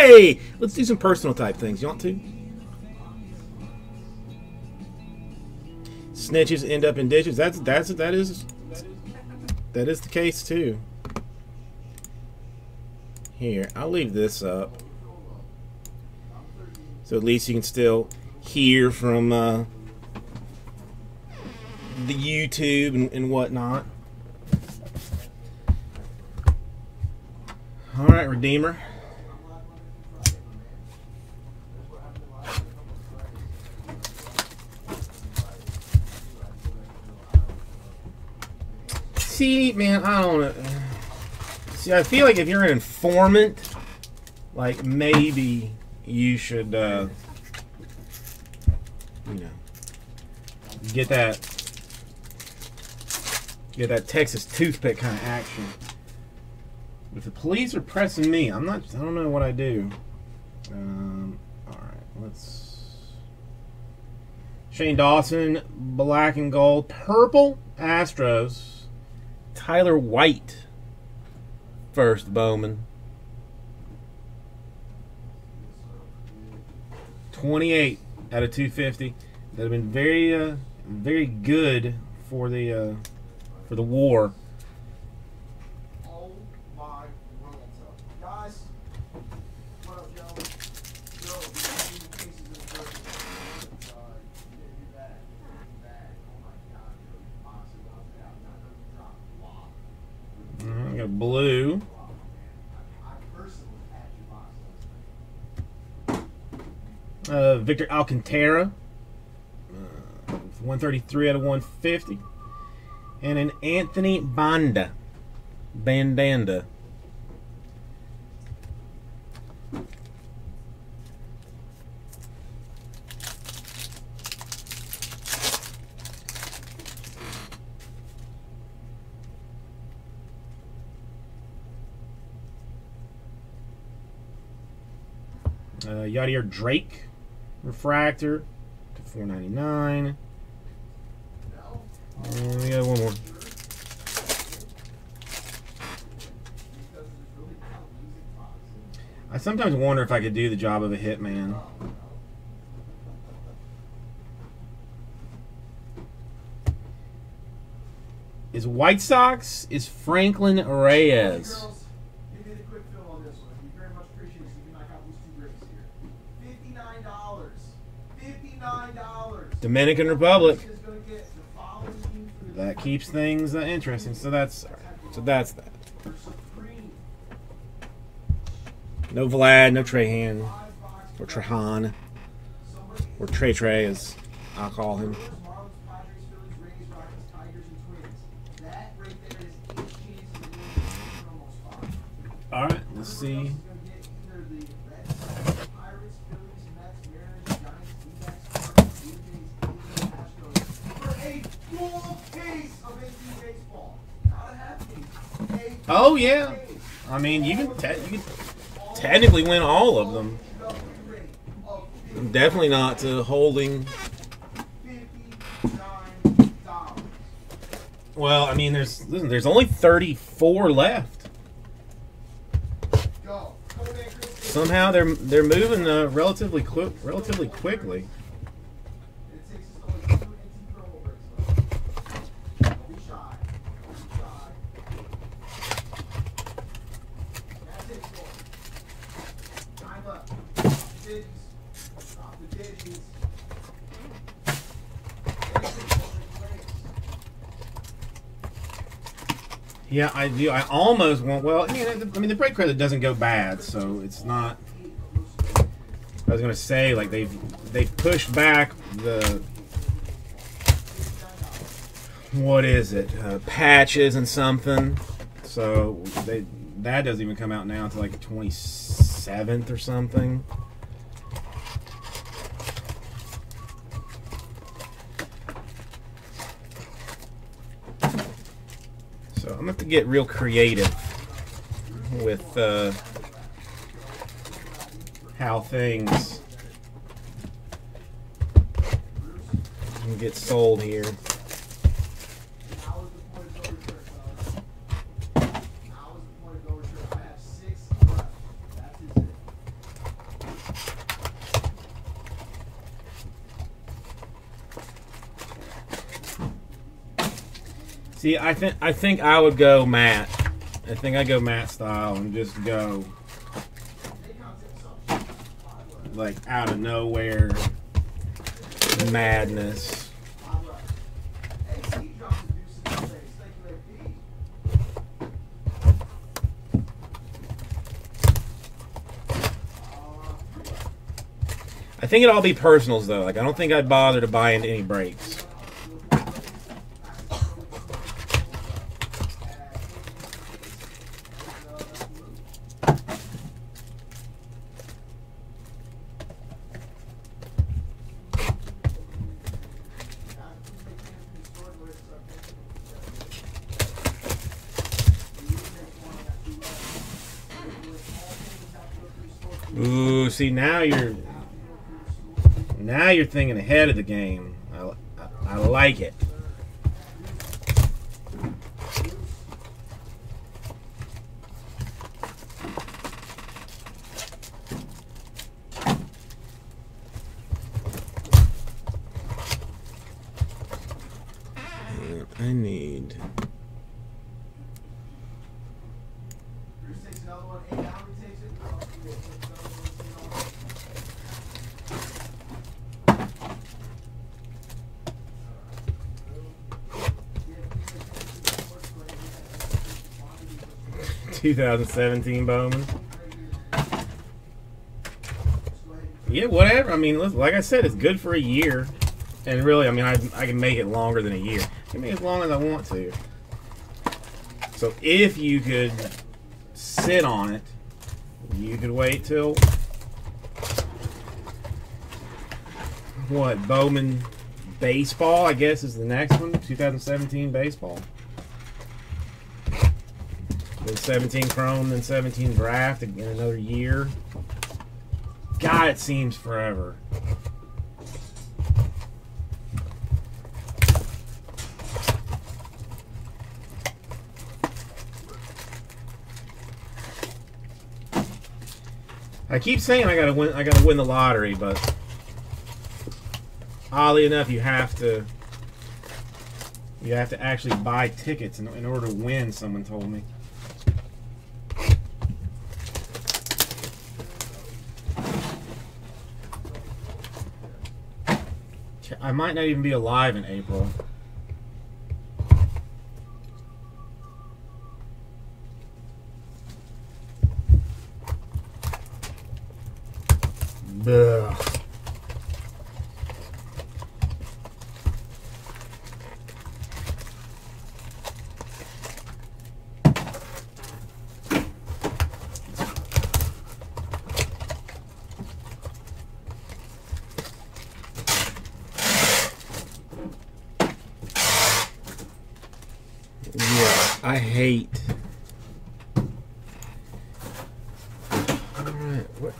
Hey! Let's do some personal type things. You want to? Snitches end up in ditches. That is the case too. Here, I'll leave this up. So at least you can still hear from the YouTube and whatnot. All right, Redeemer. See, man, I don't know. See, I feel like if you're an informant, like maybe you should, you know, get that Texas toothpick kind of action. If the police are pressing me, I don't know what I do. All right, Shane Dawson, black and gold, purple Astros. Tyler White, first Bowman. 28 out of 250. That have been very, very good for the WAR. Blue. Victor Alcantara. 133 out of 150. And an Anthony Banda. Bandanda. Yadier Drake, refractor, to 499. And we got one more. I sometimes wonder if I could do the job of a hitman. Is White Sox? Is Franklin Reyes? Dominican Republic. That keeps things interesting. So that's that. No Vlad, no Trahan, or Trahan, or Trey Trey, as I call him. All right, let's see. Oh yeah, I mean you can technically win all of them. I'm definitely not to holding. Well, I mean there's only 34 left. Somehow they're moving relatively quickly. Yeah, I do. I almost want. Well, the break credit doesn't go bad, so it's not. I was gonna say like they pushed back the patches and something, so that doesn't even come out now until like the 27th or something. I'm gonna have to get real creative with how things can get sold here. See, I think I would go Matt. I think I go Matt style and just go like out of nowhere madness. I think it'd all be personals though. Like I don't think I'd bother to buy into any breaks. Ooh, see now you're thinking ahead of the game. I like it. I need. (2017 Bowman. Yeah, whatever. I mean, like I said, it's good for a year, and really, I mean, I can make it longer than a year. I can make it as long as I want to. So if you could sit on it, you could wait till what? Bowman baseball, I guess, is the next one. 2017 baseball. Then 17 Chrome, then 17 Draft, again another year. God, it seems forever. I keep saying I gotta win the lottery, but oddly enough, you have to actually buy tickets in order to win. Someone told me. I might not even be alive in April. Ugh. I hate. All right, what?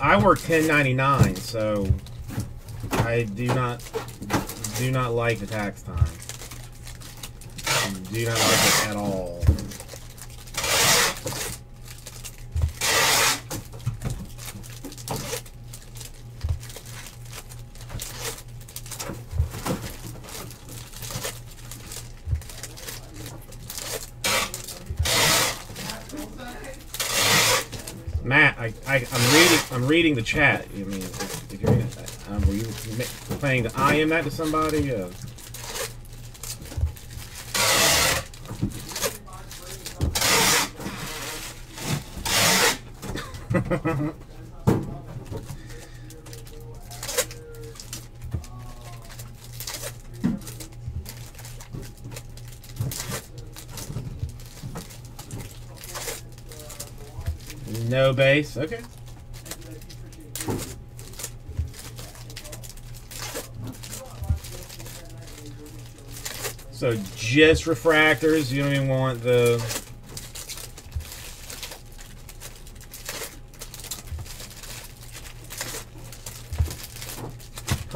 I work 1099, so I do not like the tax time. I do not like it at all. Matt, I'm reading the chat. I mean, if you're in it, were you playing the I am that to somebody? No base, okay. So just refractors, you don't even want the...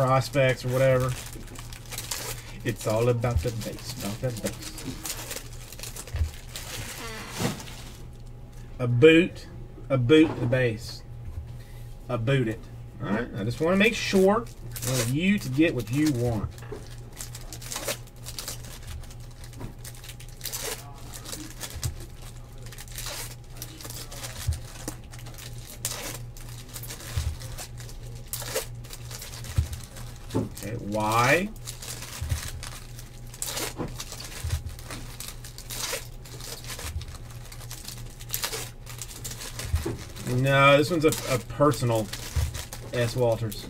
prospects or whatever. It's all about the base, about that base. A boot the base. A boot it. All right, I just want to make sure of you to get what you want. Okay, why? No, this one's a personal S. Walters.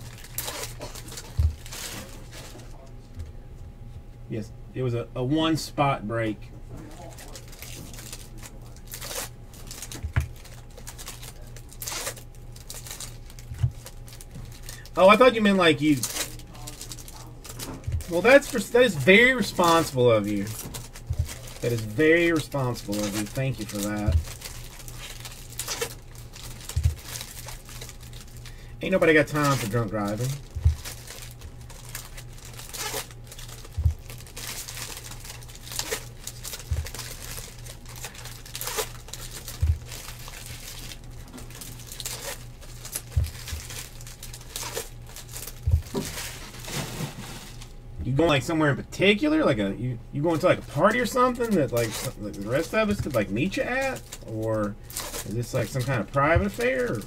Yes, it was a one spot break. Oh, I thought you meant like you. Well, that is very responsible of you. That is very responsible of you. Thank you for that. Ain't nobody got time for drunk driving. You going like somewhere in particular, like a you going to like a party or something that like the rest of us could like meet you at, or is this like some kind of private affair? Or?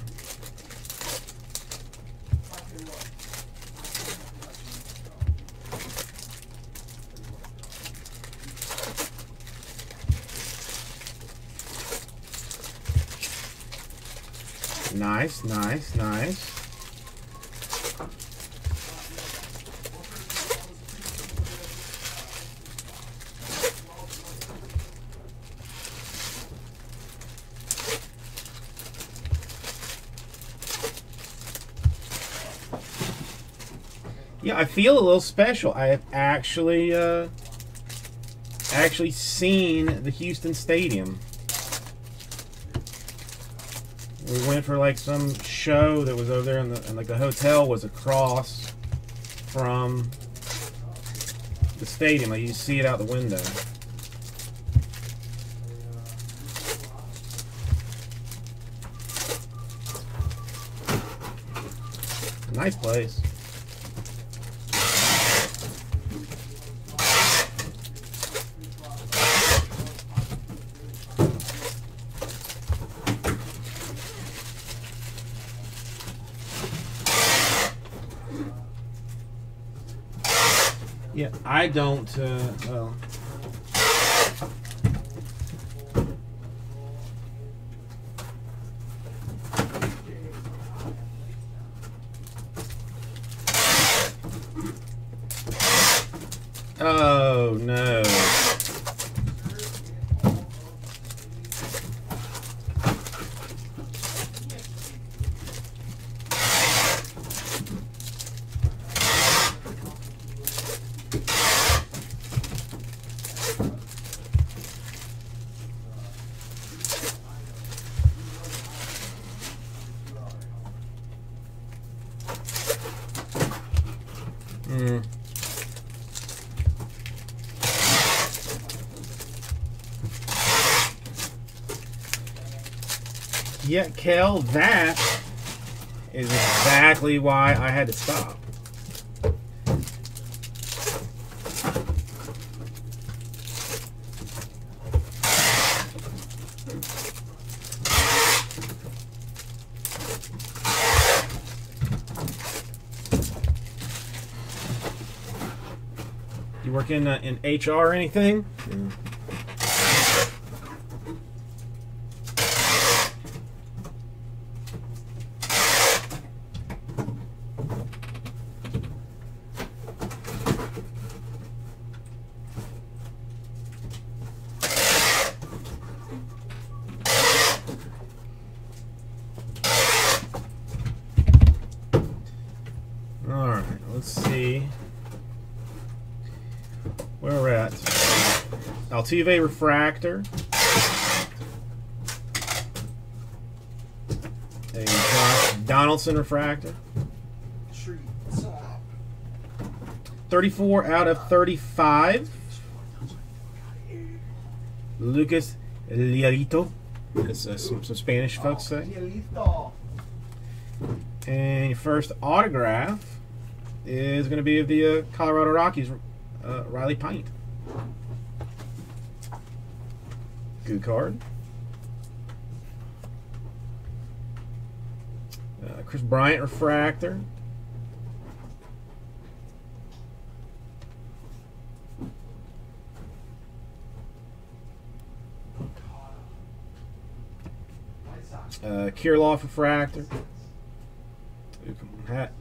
Nice, nice, nice. Yeah, I feel a little special. I have actually, seen the Houston Stadium. We went for like some show that was over there, and like the hotel was across from the stadium. Like you see it out the window. Nice place. Yeah, I don't, well. Oh, no. Yeah, Kel, that is exactly why I had to stop. You work in HR or anything? Yeah. Altuve refractor, a Donaldson refractor, 34 out of 35. Lucas Giolito, as some Spanish folks say. And your first autograph is going to be of the Colorado Rockies, Riley Pint. Good card. Chris Bryant, refractor. Kirilloff, refractor. Ooh, come on. Hat.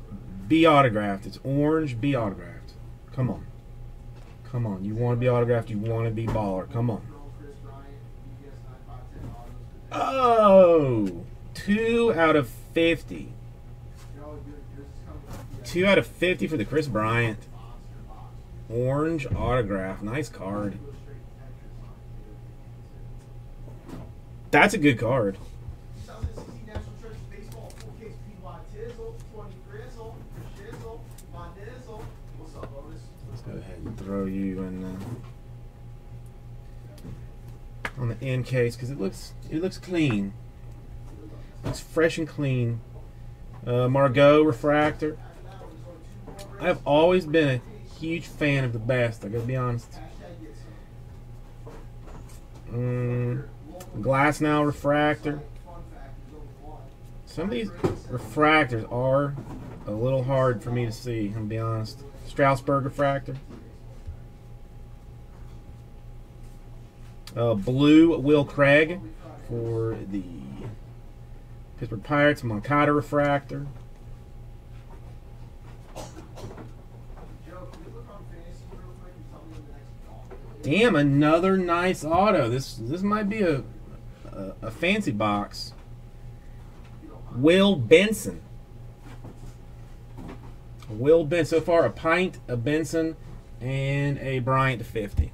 Be autographed. It's orange. Be autographed. Come on. Come on. You want to be autographed. You want to be baller. Come on. Oh. 2 out of 50. 2 out of 50 for the Chris Bryant. Orange autograph. Nice card. That's a good card. Let's go ahead and throw you in on the end case because it looks clean. It's fresh and clean. Margot, refractor. I've always been a huge fan of the best, I gotta be honest. Glassnell, refractor. Some of these refractors are a little hard for me to see, I'm gonna be honest. Stroudsburg, refractor. Blue, Will Craig for the Pittsburgh Pirates. Moncada, refractor. Damn, another nice auto. This might be a fancy box. Will Benson. Will Benson. So far, a Pint, a Benson, and a Bryant to 50.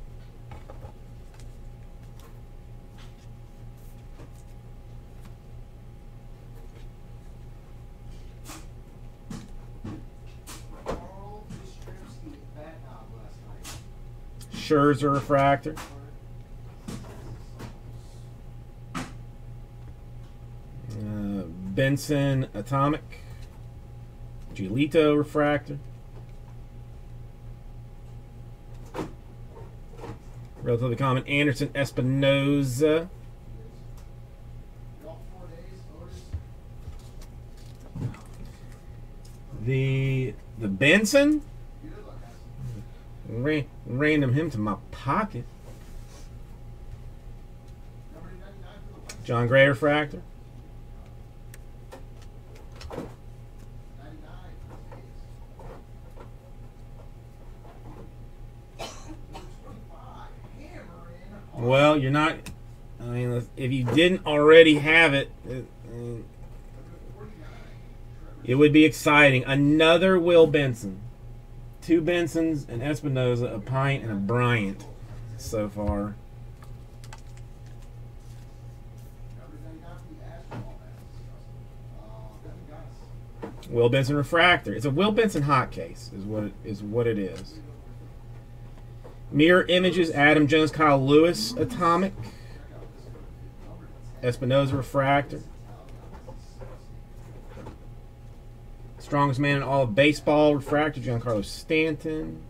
Scherzer, refractor. Benson, atomic. Giolito, refractor. Relatively common. Anderson, Espinoza. The Benson. Random him to my pocket. John Gray, refractor. Well, you're not. I mean, if you didn't already have it, it would be exciting. Another Will Benson. 2 Bensons, an Espinoza, a Pint, and a Bryant so far. Will Benson, refractor. It's a Will Benson hot case is what it is. Mirror images, Adam Jones, Kyle Lewis, atomic. Espinoza, refractor. Strongest man in all of baseball, refractor, Giancarlo Stanton.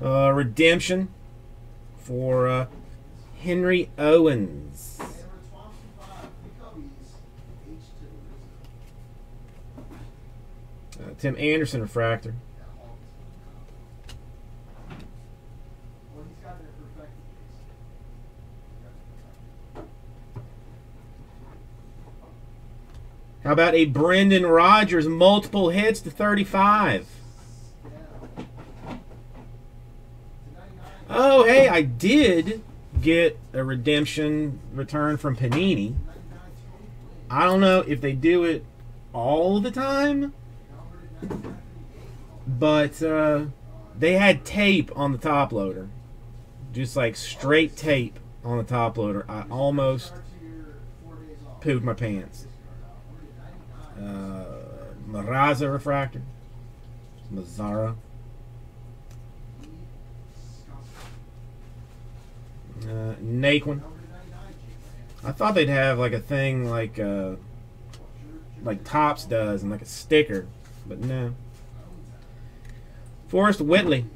Redemption for Henry Owens. Tim Anderson, refractor. How about a Brendan Rodgers, multiple hits to 35? Oh, hey, I did get a redemption return from Panini. I don't know if they do it all the time, but they had tape on the top loader. Just like straight tape on the top loader. I almost pooped my pants. Mazzara refractor. Mazzara. Naquin. I thought they'd have like a thing like Topps does and like a sticker, but no. Forrest Whitley.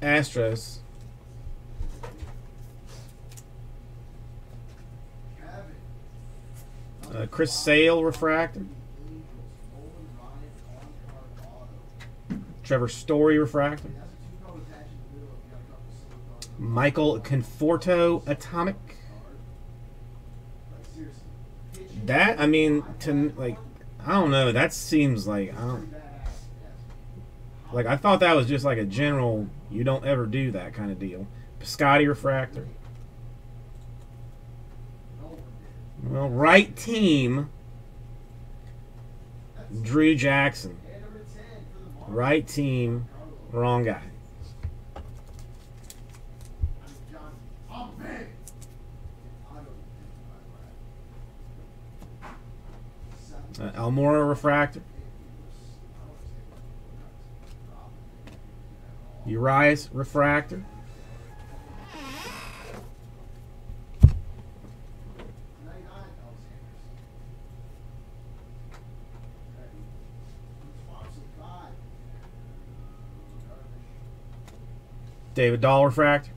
Astros. Chris Sale refractor. Trevor Story refractor. Michael Conforto atomic. That, I mean, to like, I don't know. That seems like, I don't, like, I thought that was just like a general, you don't ever do that kind of deal. Piscotty refractor. Well, right team. Drew Jackson. Right team, wrong guy. Almora refractor. Urias refractor. David Dahl refractor.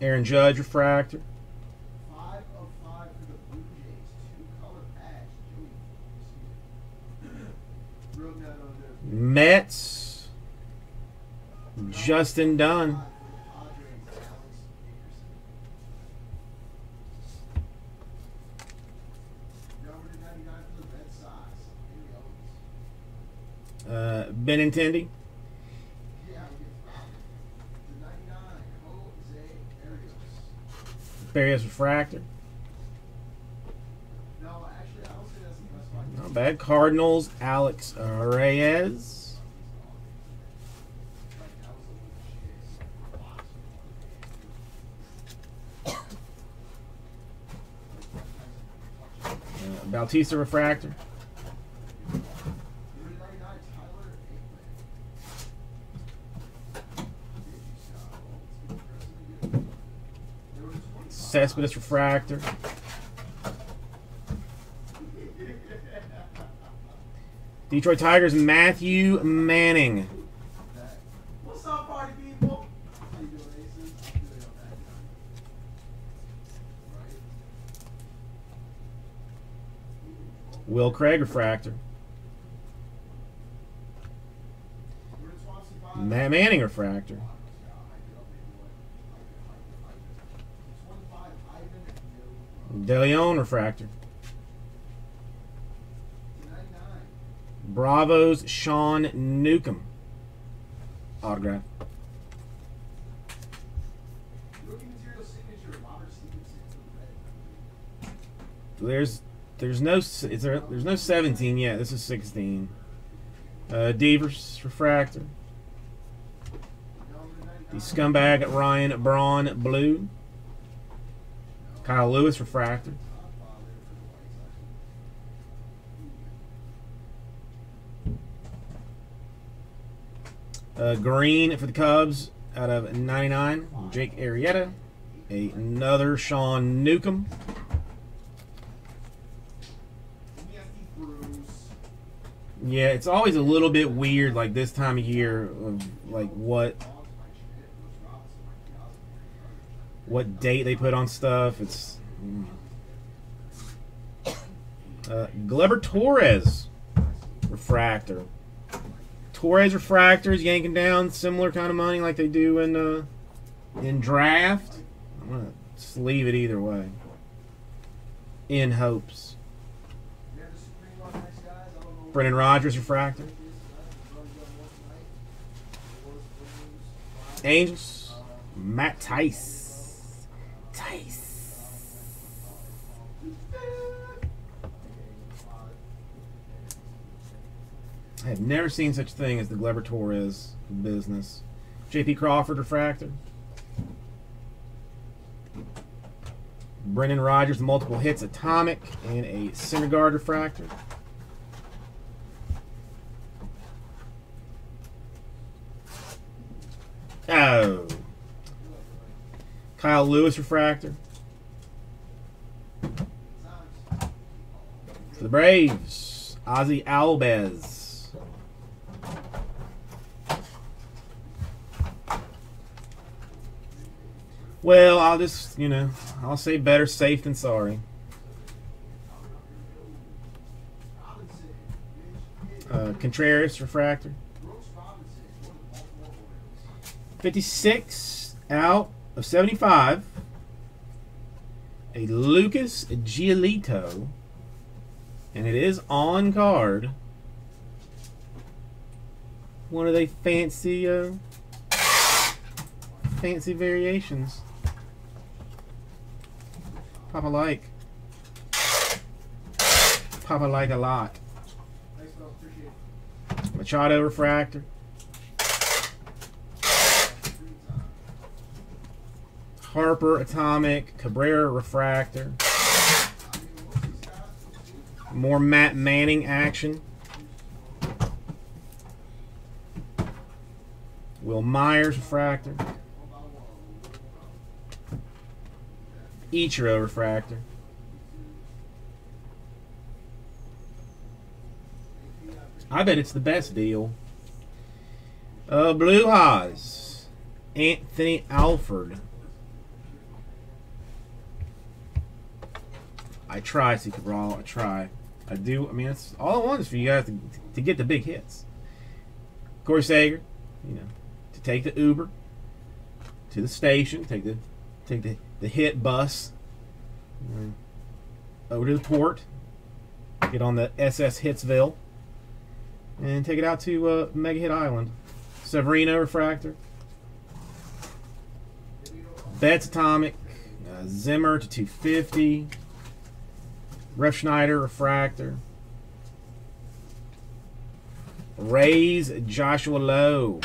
Aaron Judge refractor. Mets, Justin Dunn. Benintendi. Barrios refractor. Not bad. Cardinals, Alex Reyes. Bautista refractor. Cespedes refractor. Detroit Tigers, Matthew Manning. What's up, party people? Will Craig refractor. Matt Manning refractor. DeLeon refractor. Bravos, Sean Newcomb. Autograph. There's no 17 yet. This is 16. Devers refractor. The scumbag Ryan Braun blue. Kyle Lewis refractor. Green for the Cubs out of 99. Jake Arrieta. Another Sean Newcomb. Yeah, it's always a little bit weird, like this time of year, of like what date they put on stuff. It's Gleber Torres refractor. Torres refractors yanking down similar kind of money like they do in draft. I'm gonna sleeve it either way. In hopes. Brendan Rodgers refractor. Angels. Matt Tice. I have never seen such a thing as the Gleber Torres business. J.P. Crawford refractor. Brendan Rodgers, multiple hits, atomic, and a Syndergaard refractor. Oh. Kyle Lewis refractor. For the Braves, Ozzie Albies. Well, I'll just, you know, I'll say better safe than sorry. Contreras refractor. 56 out of 75. A Lucas Giolito. And it is on card. One of the fancy, fancy variations. Papa like. Papa like a lot. Machado refractor. Harper atomic. Cabrera refractor. More Matt Manning action. Will Myers refractor. Ichiro refractor. I bet it's the best deal. Blue Haas. Anthony Alford. I try, C. Cabral. I try. I do. I mean, that's all I want is for you guys to get the big hits. Corey Seager, you know, to take the Uber to the station, take the hit bus over to the port, get on the SS Hitsville, and take it out to Mega Hit Island. Severino refractor, Betts atomic, Zimmer to 250. Ref Schneider refractor. Rays Joshua Lowe.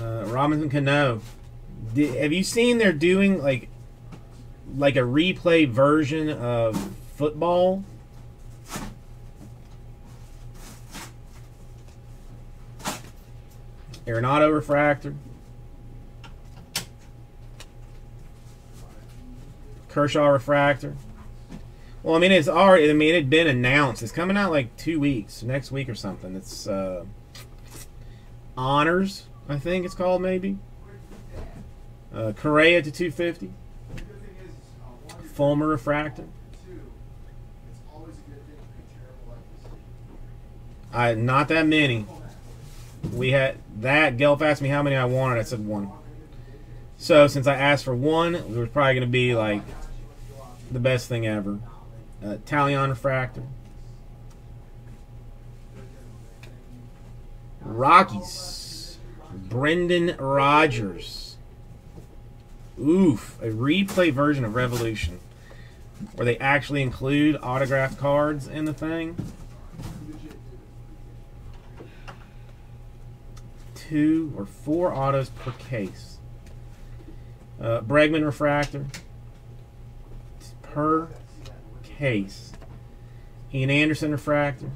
Robinson Cano. Have you seen they're doing like a replay version of football? Arenado refractor. Kershaw refractor. Well, I mean, it's already, I mean, it had been announced. It's coming out like 2 weeks, next week or something. It's Honors, I think it's called, maybe. Correa to 250. Fulmer refractor. Not that many. We had that. Gelf asked me how many I wanted. I said one. So since I asked for one, it was probably going to be like the best thing ever. Talion refractor. Rockies. Brendan Rodgers. Oof. A replay version of Revolution where they actually include autographed cards in the thing. 2 or 4 autos per case. Bregman refractor per case. Ian Anderson refractor.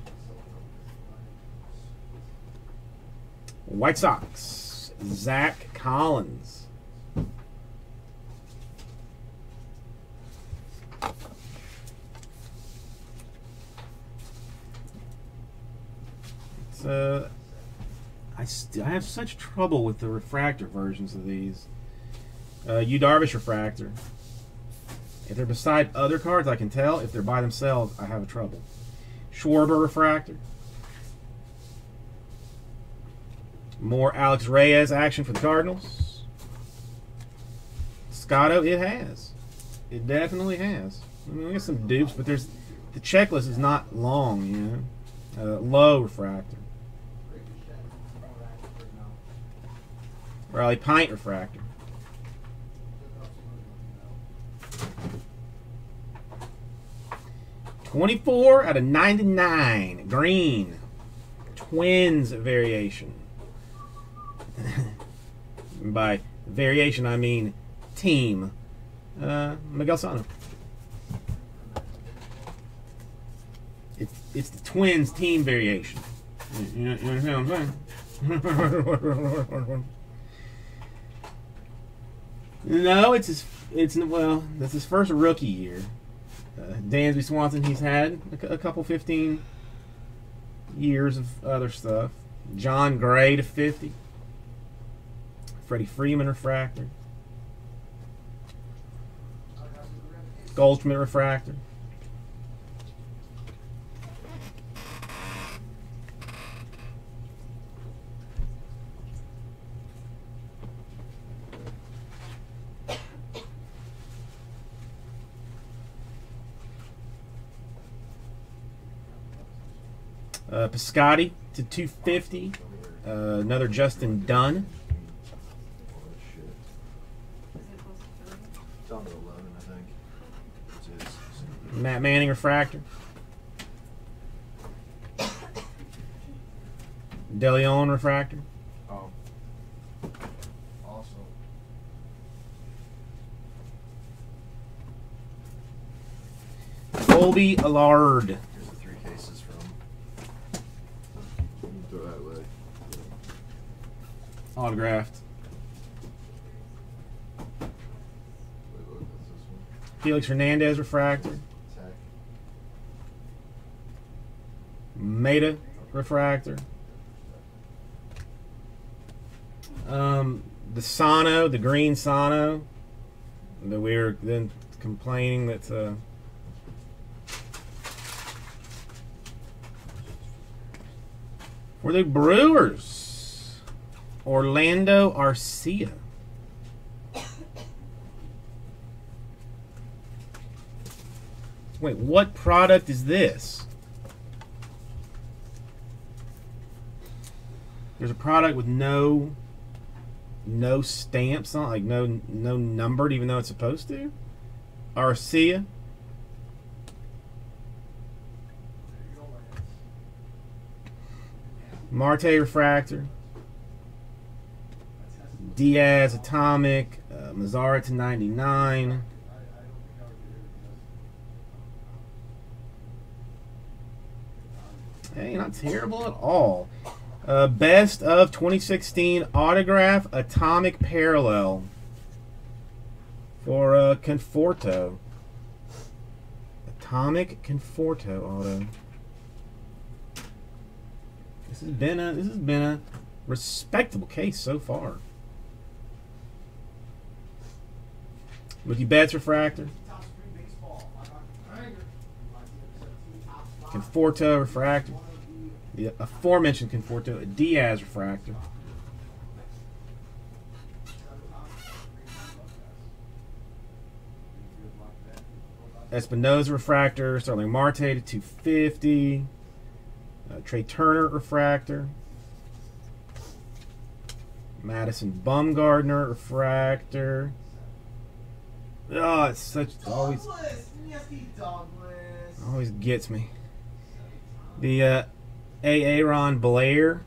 White Sox. Zach Collins. It's I have such trouble with the refractor versions of these. Yu Darvish refractor. If they're beside other cards, I can tell. If they're by themselves, I have trouble. Schwarber refractor. More Alex Reyes action for the Cardinals. Scotto, it has. It definitely has. I mean, we got some dupes, but there's the checklist is not long, you know. Low refractor. Riley Pint refractor. 24 out of 99. Green. Twins variation. By variation, I mean team. Miguel Sano. It's the Twins team variation. You understand what I'm saying? No, well, that's his first rookie year. Dansby Swanson, he's had a couple 15 years of other stuff. John Gray to 50. Freddie Freeman refractor. Goldschmidt refractor. Piscotty to 250. Another Justin Dunn. It's on the 11, I think. Matt Manning refractor. DeLeon refractor. Oh. Also. Colby Allard. Autographed. Felix Hernandez refractor. Maeda refractor. The Sano, the green Sano that we were then complaining that were the Brewers. Orlando Arcia. Wait, what product is this? There's a product with no stamps on, like no numbered, even though it's supposed to. Arcia. Marte refractor. Diaz, Atomic, Mazzara to 99. Hey, not terrible at all. Best of 2016 autograph, Atomic Parallel for Conforto. Atomic Conforto auto. This has been a respectable case so far. Mookie Betts refractor. Conforto refractor. The aforementioned Conforto. Diaz refractor. Espinosa refractor. Starling Marte to 250. Trey Turner refractor. Madison Bumgarner refractor. Oh, it's such Douglas. Always gets me. The Aaron Blair.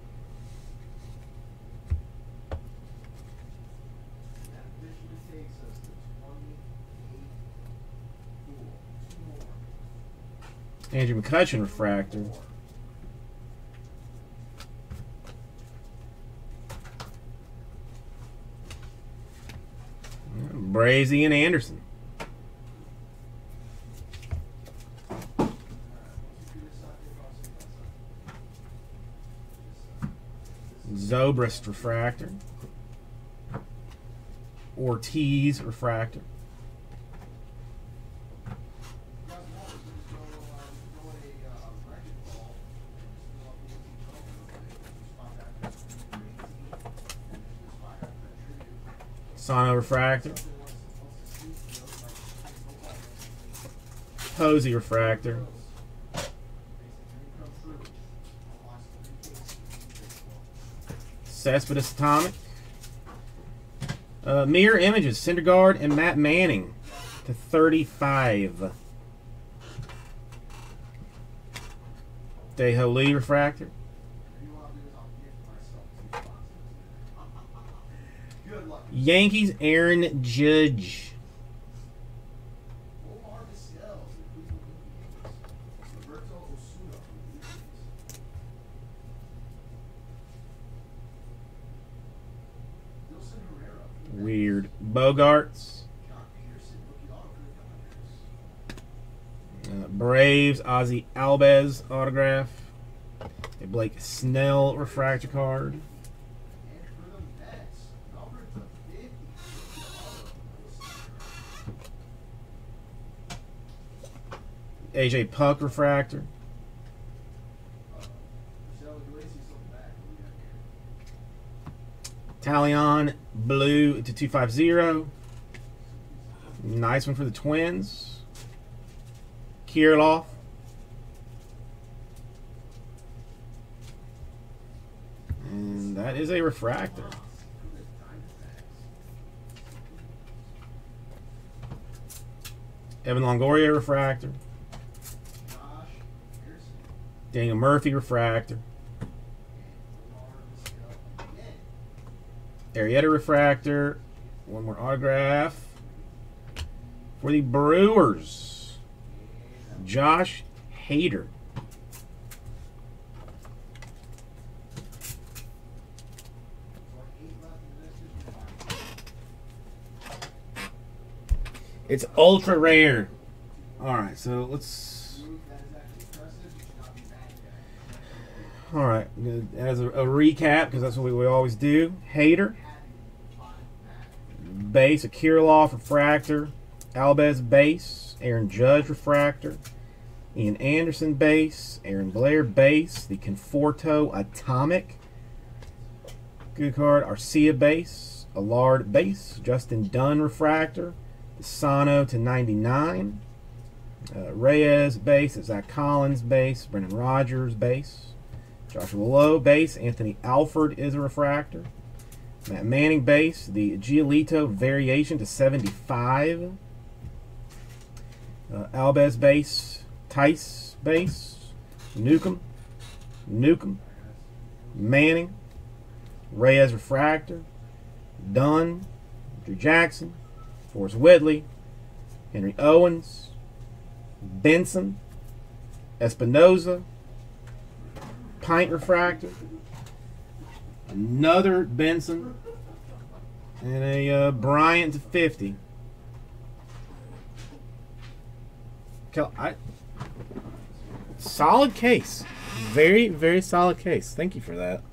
Andrew McCutchen refractor. Brazy and Anderson. Zobrist refractor. Ortiz refractor. Sano refractor. Posey refractor. Cespedes Atomic. Mirror Images, Syndergaard and Matt Manning to 35. Tejo Lee refractor. Yankees Aaron Judge. Weird. Bogarts. Braves, Ozzie Albies autograph. A Blake Snell refractor card. AJ Puck refractor. Talion blue to 250. Nice one for the Twins. Kirilloff. And that is a refractor. Evan Longoria refractor. Daniel Murphy refractor. Arrieta refractor. One more autograph. For the Brewers. Josh Hader. It's ultra rare. All right, so let's. All right, as a recap, because that's what we always do. Hader. Base, Kirilloff refractor. Albies base. Aaron Judge refractor. Ian Anderson base, Aaron Blair base, the Conforto Atomic. Good card, Arcia base, Allard base, Justin Dunn refractor, Sano to 99, Reyes base, Zach Collins base, Brendan Rodgers base, Joshua Lowe base, Anthony Alford is a refractor, Matt Manning base, the Giolito variation to 75, Albies base, Tice base, Newcomb, Manning, Reyes refractor, Dunn, Drew Jackson, Forrest Whitley, Henry Owens, Benson, Espinoza, Pint refractor, another Benson, and a Bryant to 50. Solid case. Very, very solid case. Thank you for that.